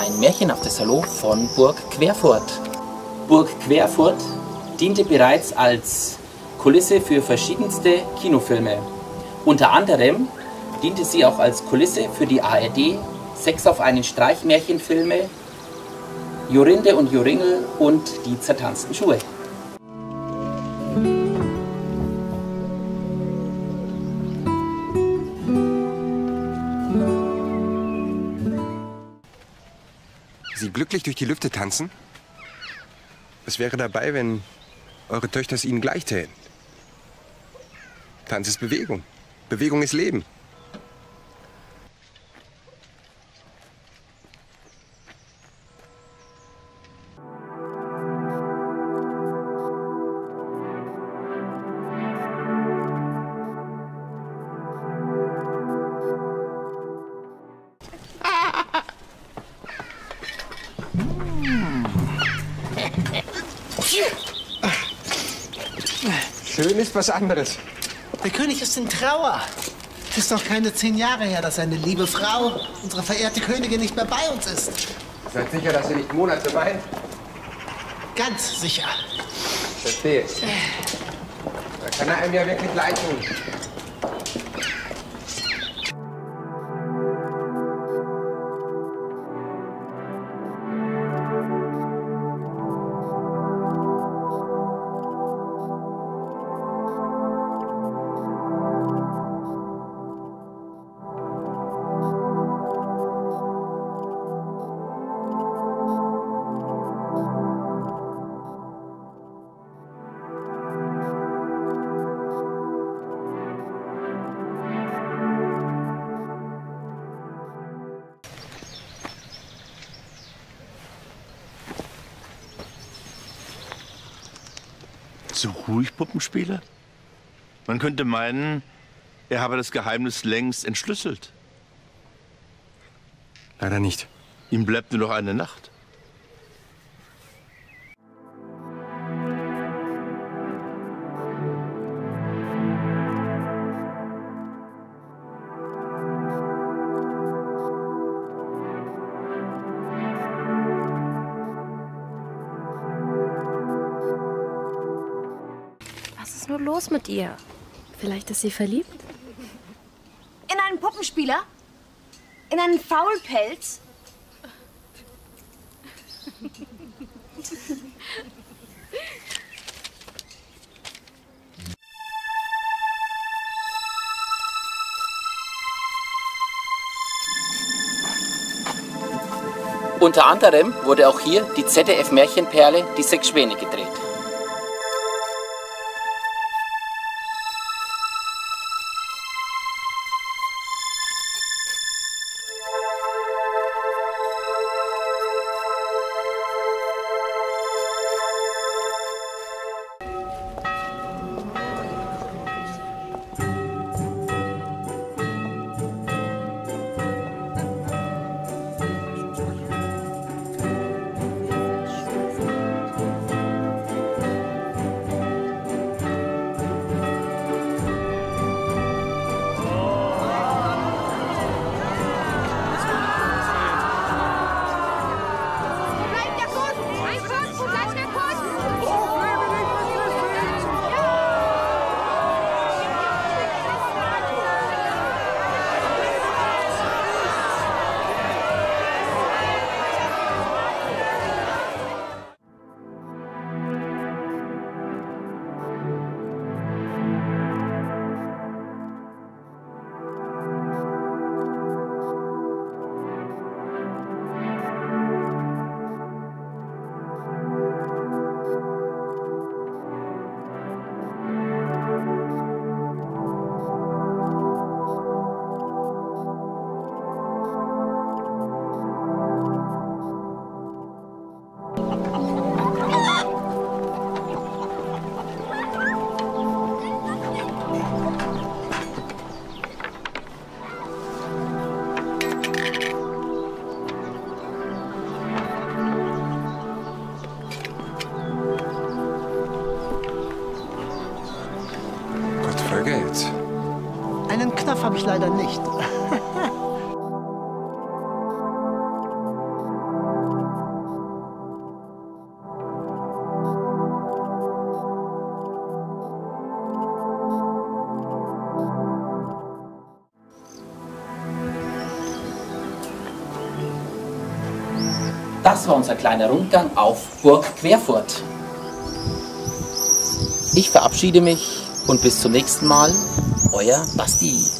ein märchenhaftes Hallo von Burg Querfurt. Burg Querfurt diente bereits als Kulisse für verschiedenste Kinofilme. Unter anderem diente sie auch als Kulisse für die ARD, Sechs auf einen Streich Märchenfilme, Jorinde und Joringel und Die zertanzten Schuhe. Sie glücklich durch die Lüfte tanzen? Was wäre dabei, wenn eure Töchter es ihnen gleich täten? Tanz ist Bewegung. Bewegung ist Leben. Schön ist was anderes. Der König ist in Trauer. Es ist noch keine 10 Jahre her, dass seine liebe Frau, unsere verehrte Königin, nicht mehr bei uns ist. Seid sicher, dass ihr nicht Monate weint? Ganz sicher. Ich verstehe. Da kann er einem ja wirklich leid tun. So ruhig, Puppenspieler? Man könnte meinen, er habe das Geheimnis längst entschlüsselt. Leider nicht. Ihm bleibt nur noch eine Nacht. Was ist nur los mit ihr? Vielleicht ist sie verliebt? In einen Puppenspieler? In einen Faulpelz? Unter anderem wurde auch hier die ZDF-Märchenperle Die Sechs Schwäne gedreht. Einen Knopf habe ich leider nicht. Das war unser kleiner Rundgang auf Burg Querfurt. Ich verabschiede mich und bis zum nächsten Mal, euer Basti.